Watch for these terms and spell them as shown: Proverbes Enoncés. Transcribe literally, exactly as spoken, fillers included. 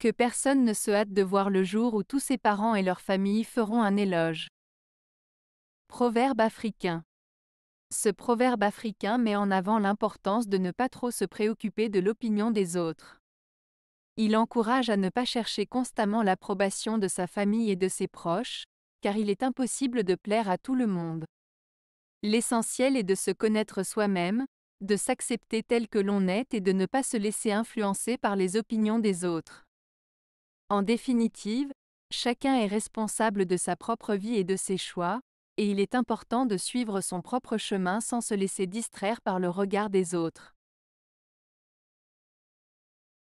que personne ne se hâte de voir le jour où tous ses parents et leurs familles feront un éloge. Proverbe africain. Ce proverbe africain met en avant l'importance de ne pas trop se préoccuper de l'opinion des autres. Il encourage à ne pas chercher constamment l'approbation de sa famille et de ses proches, car il est impossible de plaire à tout le monde. L'essentiel est de se connaître soi-même, de s'accepter tel que l'on est et de ne pas se laisser influencer par les opinions des autres. En définitive, chacun est responsable de sa propre vie et de ses choix, et il est important de suivre son propre chemin sans se laisser distraire par le regard des autres.